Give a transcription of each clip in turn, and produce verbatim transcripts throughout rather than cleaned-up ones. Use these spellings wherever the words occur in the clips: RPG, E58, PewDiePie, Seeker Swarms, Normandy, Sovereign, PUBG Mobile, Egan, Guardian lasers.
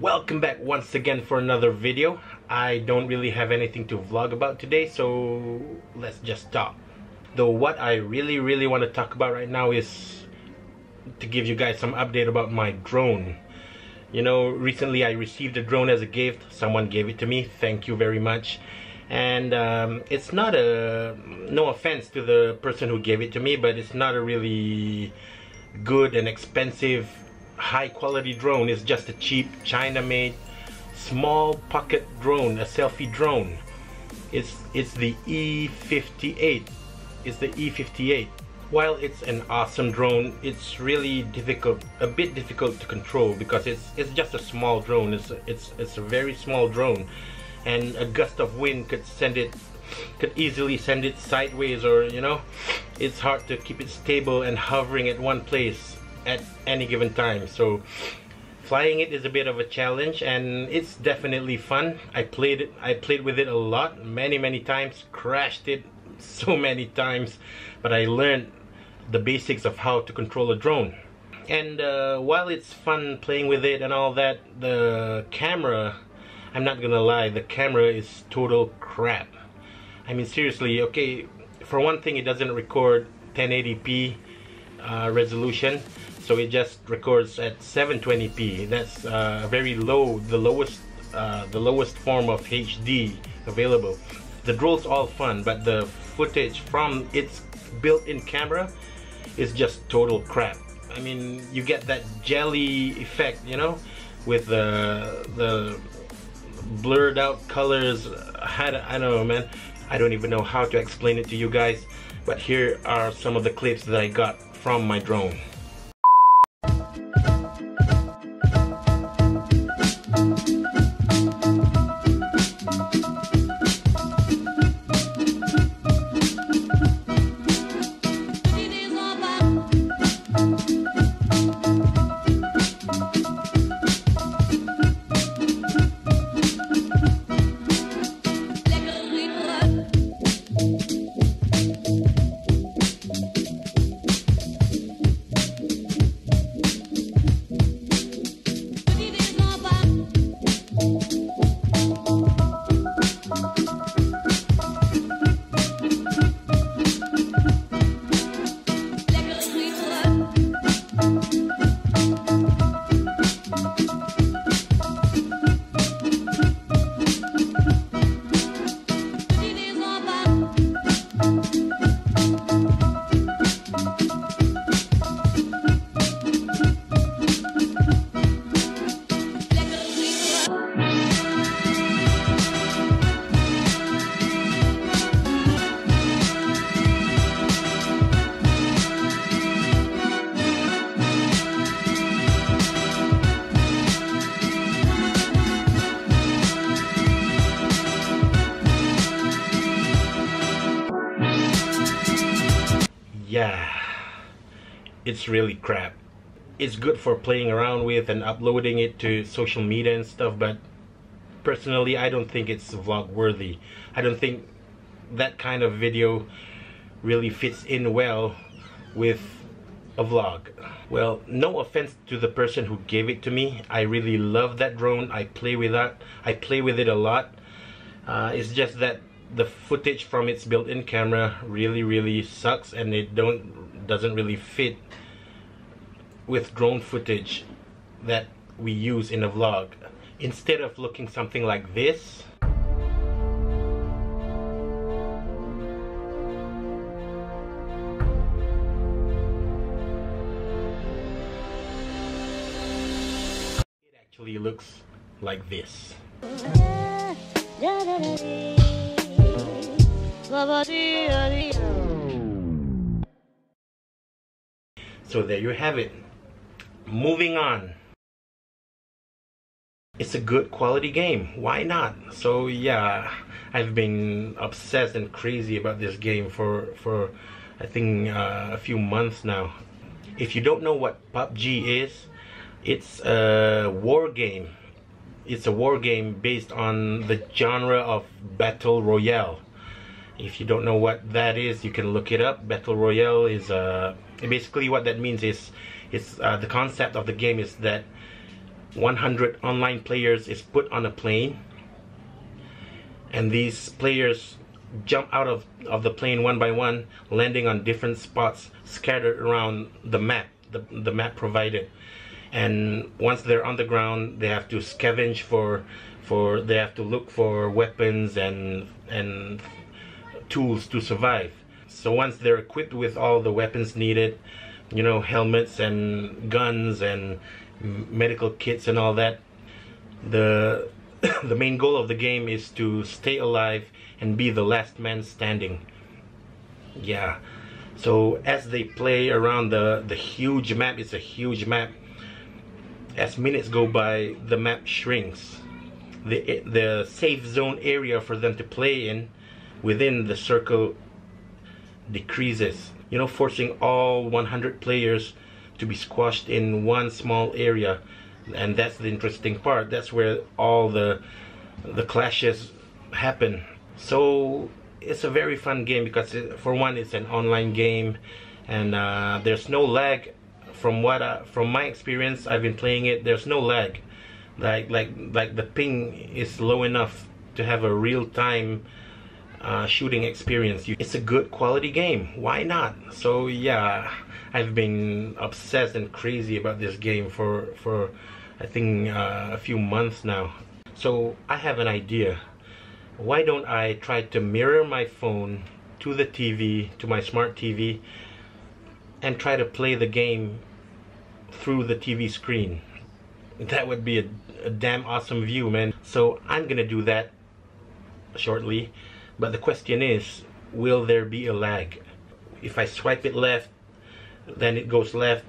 Welcome back once again for another video. I don't really have anything to vlog about today, so let's just stop. Though what I really really want to talk about right now is to give you guys some update about my drone. You know, recently I received a drone as a gift. Someone gave it to me, thank you very much. And um, it's not a, no offense to the person who gave it to me, but it's not a really good and expensive high quality drone. It's just a cheap China made small pocket drone, a selfie drone. It's it's the E fifty-eight. It's the E fifty-eight. While it's an awesome drone, it's really difficult, a bit difficult to control because it's it's just a small drone. It's it's it's a very small drone, and a gust of wind could send it, could easily send it sideways, or you know, it's hard to keep it stable and hovering at one place at any given time. So flying it is a bit of a challenge, and it's definitely fun. I played it, I played with it a lot, many many times, crashed it so many times, but I learned the basics of how to control a drone. And uh, while it's fun playing with it and all that, the camera, I'm not gonna lie, the camera is total crap. I mean seriously, okay, for one thing it doesn't record ten eighty p uh, resolution. So it just records at seven twenty p. That's uh, very low, the lowest, uh, the lowest form of H D available. The drone's all fun, but the footage from its built-in camera is just total crap. I mean, you get that jelly effect, you know, with the the blurred out colors. I don't, I don't know, man. I don't even know how to explain it to you guys. But here are some of the clips that I got from my drone. Yeah, it's really crap. It's good for playing around with and uploading it to social media and stuff, but personally I don't think it's vlog worthy. I don't think that kind of video really fits in well with a vlog. Well, no offense to the person who gave it to me. I really love that drone. I play with that. I play with it a lot. Uh, it's just that the footage from its built-in camera really really sucks, and it don't doesn't really fit with drone footage that we use in a vlog. Instead of looking something like this, it actually looks like this. So there you have it. Moving on. It's a good quality game. Why not? So yeah, I've been obsessed and crazy about this game for, for I think uh, a few months now. If you don't know what P U B G is, it's a war game. It's a war game based on the genre of Battle Royale. If you don't know what that is, you can look it up. Battle Royale is uh, basically what that means is, it's uh, the concept of the game is that one hundred online players is put on a plane, and these players jump out of, of the plane one by one, landing on different spots scattered around the map, the, the map provided. And once they're on the ground, they have to scavenge for, for they have to look for weapons and, and tools to survive. So once they're equipped with all the weapons needed, you know, helmets and guns and medical kits and all that, the the main goal of the game is to stay alive and be the last man standing. Yeah, so as they play around the the huge map, it's a huge map, as minutes go by, the map shrinks. The the safe zone area for them to play in within the circle decreases, you know, forcing all one hundred players to be squashed in one small area. And that's the interesting part, that's where all the the clashes happen. So it's a very fun game because it, for one, it's an online game, and uh, there's no lag. From what I, from my experience, I've been playing it, there's no lag. Like like like the ping is low enough to have a real-time uh, shooting experience. You, it's a good quality game, why not? So yeah, I've been obsessed and crazy about this game for, for I think uh, a few months now. So I have an idea. Why don't I try to mirror my phone to the T V, to my smart T V, and try to play the game through the T V screen? That would be a, a damn awesome view, man. So I'm gonna do that shortly, but the question is, will there be a lag? If I swipe it left, then it goes left.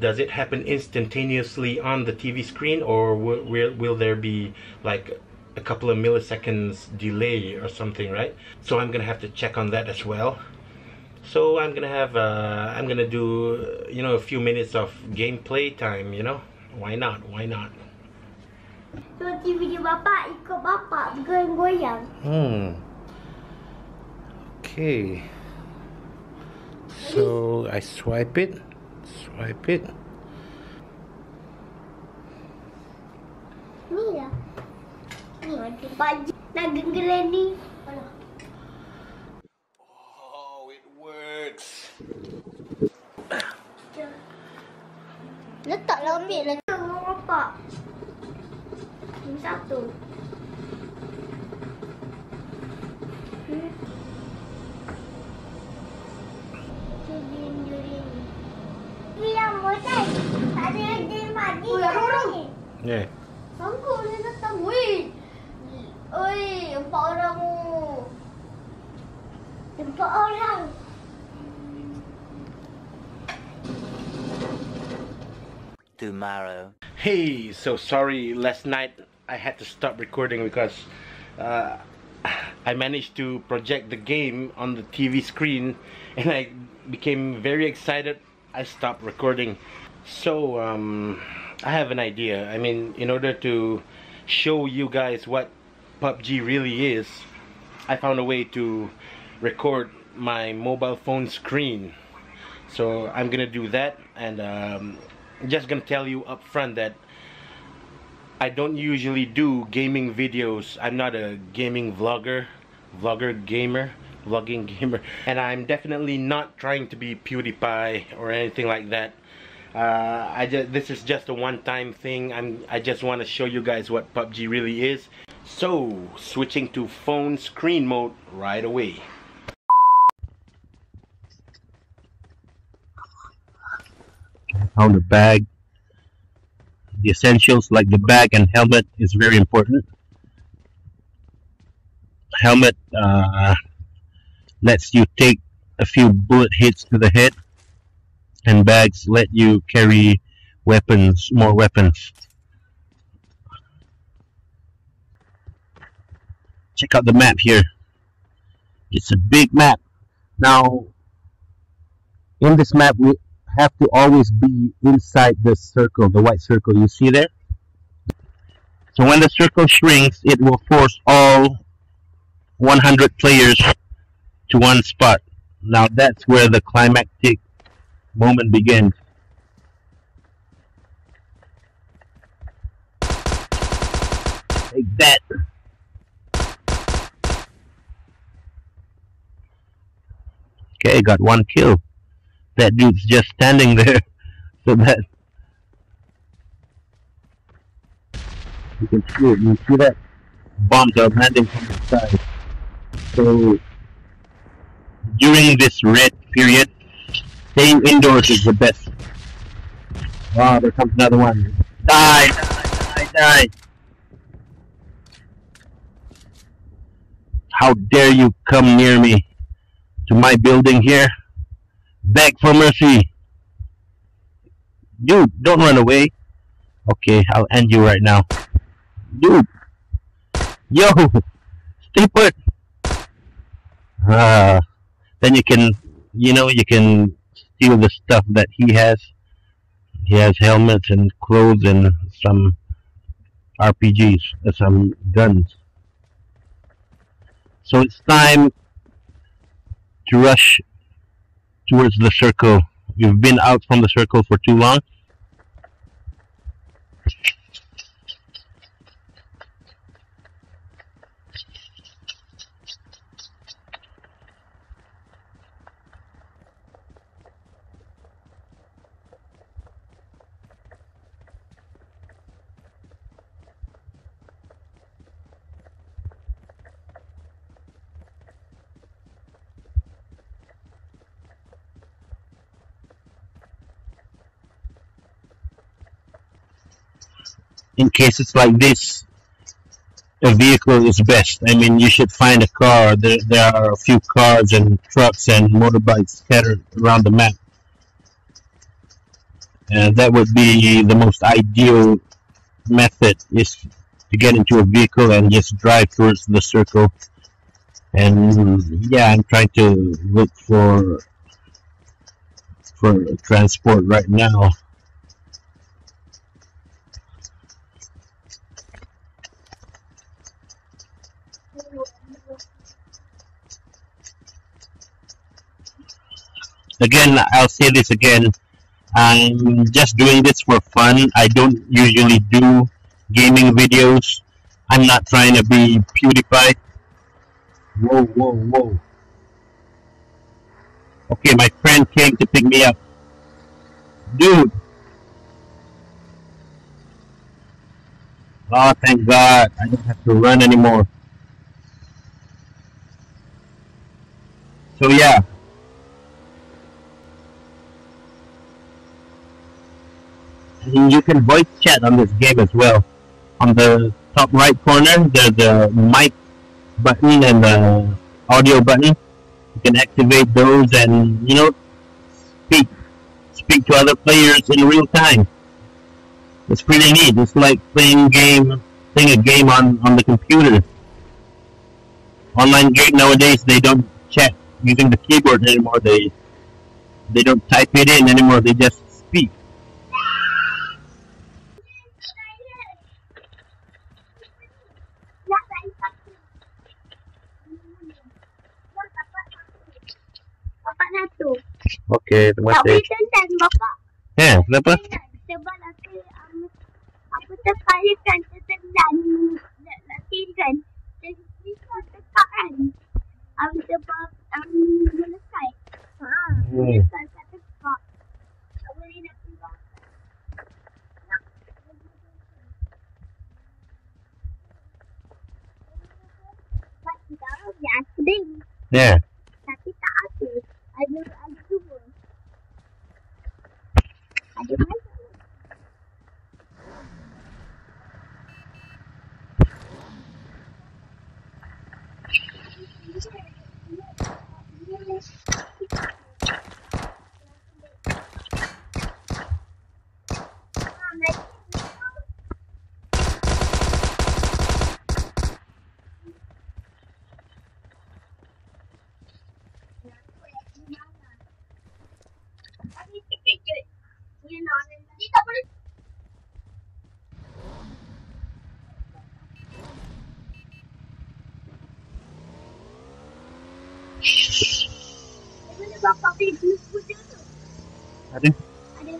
Does it happen instantaneously on the T V screen, or will, will, will there be like a couple of milliseconds delay or something, right? So I'm gonna have to check on that as well. So I'm gonna have uh, I'm gonna do, you know, a few minutes of gameplay time, you know, why not, why not? Cuci video bapak, ikut bapak bergoyang-goyang. Hmm. Okay. So I swipe it, swipe it. Ni lah. Ni ada baju nak genggelan ni. Oh, it works. Letak lopik lah. Bapak. Satu. Yeah. Sanggup dia datang. Weh. Oi, empat orang. Empat orang. Tomorrow. Hey, so sorry, last night I had to stop recording because uh, I managed to project the game on the T V screen and I became very excited. I stopped recording. So um, I have an idea. I mean, in order to show you guys what P U B G really is, I found a way to record my mobile phone screen. So I'm gonna do that, and um, I'm just gonna tell you up front that I don't usually do gaming videos. I'm not a gaming vlogger, vlogger gamer, vlogging gamer, and I'm definitely not trying to be PewDiePie or anything like that. Uh, I just, this is just a one-time thing. I'm, I just want to show you guys what P U B G really is. So, switching to phone screen mode right away. On the bag, the essentials like the bag and helmet is very important. Helmet uh, lets you take a few bullet hits to the head. And bags let you carry weapons, more weapons. Check out the map here. It's a big map. Now, in this map, we have to always be inside the circle, the white circle you see there. So when the circle shrinks, it will force all one hundred players to one spot. Now that's where the climactic moment begins. like that. Okay, got one kill. That dude's just standing there, so that you can see it. You see that bombs are landing from the side. So during this red period, staying indoors is the best. Wow, there comes another one. Die, die, die, die. How dare you come near me to my building here? Beg for mercy. Dude, don't run away. Okay, I'll end you right now. Dude. Yo, stay put. Uh, then you can, you know, you can steal the stuff that he has. He has helmets and clothes and some R P Gs, uh, some guns. So it's time to rush towards the circle. You've been out from the circle for too long. In cases like this, a vehicle is best. I mean, you should find a car. There, there are a few cars and trucks and motorbikes scattered around the map. And that would be the most ideal method, is to get into a vehicle and just drive towards the circle. And yeah, I'm trying to look for, for transport right now. Again, I'll say this again, I'm just doing this for fun. I don't usually do gaming videos. I'm not trying to be PewDiePie. Whoa, whoa, whoa. Okay, my friend came to pick me up. Dude. Oh, thank God. I don't have to run anymore. So, yeah. And you can voice chat on this game as well. On the top right corner, there's a mic button and the audio button. You can activate those and, you know, speak. Speak to other players in real time. It's pretty neat. It's like playing game, playing a game on, on the computer. Online game nowadays, they don't chat using the keyboard anymore. They, they don't type it in anymore. They just speak. Okay, what day? Yeah, kenapa? Sebab aku aku terkalkan tertelan nak nak tinggal jadi susah tekan. Aku sebab aku selesai. Ha. Selesai satu pak. Aku ni nak tinggal. Pak dah ya sedih. Yeah. Tapi tak aku. Ada ada dua. Ada macam. Ada. Ada.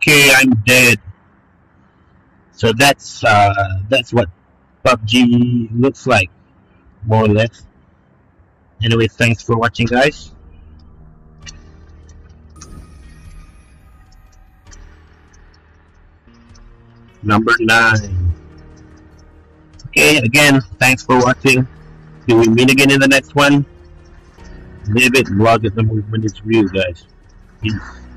okay, I'm dead. So that's uh, that's what P U B G looks like, more or less. Anyway, thanks for watching, guys. Number nine. Okay, again, thanks for watching. Till we meet again in the next one. Live it, vlog it, the movement is real, guys. Peace.